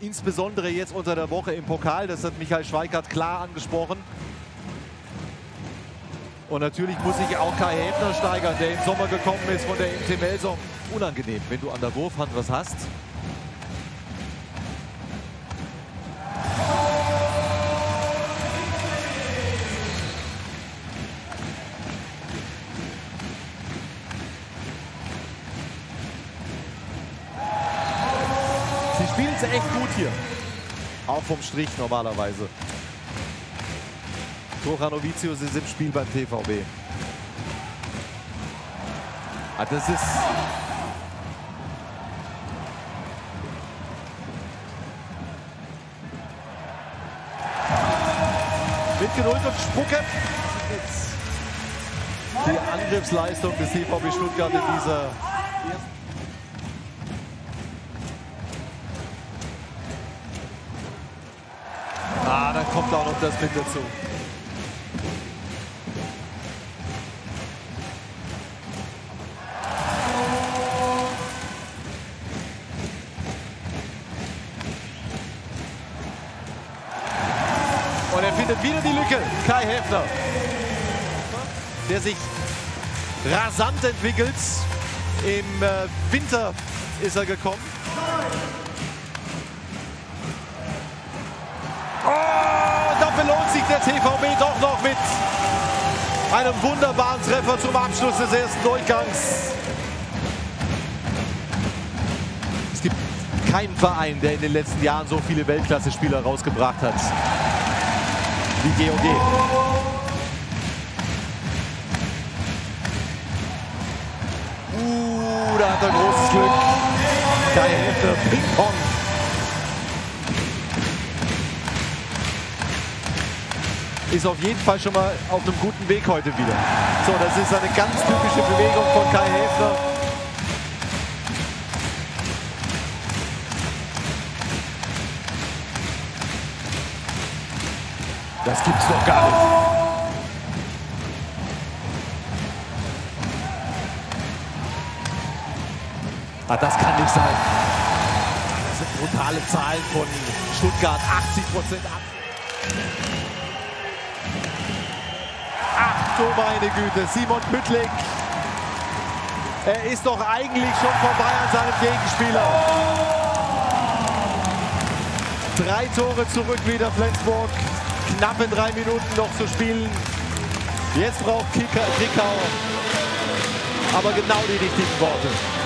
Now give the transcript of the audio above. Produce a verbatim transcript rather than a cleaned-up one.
Insbesondere jetzt unter der Woche im Pokal. Das hat Michael Schweigert klar angesprochen. Und natürlich muss sich auch Kai Häfner steigern, der im Sommer gekommen ist von der M T Melsungen. Unangenehm, wenn du an der Wurfhand was hast. Sie spielen es echt gut hier. Auch vom Strich normalerweise. Torjanovicius ist im Spiel beim T V B. Ah, das ist... Mit Geduld und Spucke. Die Angriffsleistung des T V B Stuttgart in dieser... Ah, da kommt auch noch das mit dazu. Und er findet wieder die Lücke. Kai Häfner, der sich rasant entwickelt. Im äh, Winter ist er gekommen. Oh, da belohnt sich der T V B doch noch mit einem wunderbaren Treffer zum Abschluss des ersten Durchgangs. Es gibt keinen Verein, der in den letzten Jahren so viele Weltklasse-Spieler rausgebracht hat. Die G O G. Uh, da hat er großes Glück. Kai Häfner, Ping-Pong. Ist auf jeden Fall schon mal auf einem guten Weg heute wieder. So, das ist eine ganz typische Bewegung von Kai Häfner. Das gibt's doch gar nicht. Ah, das kann nicht sein. Das sind brutale Zahlen von Stuttgart. achtzig Prozent ab. Ach du meine Güte, Simon Pütling. Er ist doch eigentlich schon vorbei an seinem Gegenspieler. Drei Tore zurück wieder Flensburg. Knapp in drei Minuten noch zu spielen. Jetzt braucht Kikau aber genau die richtigen Worte.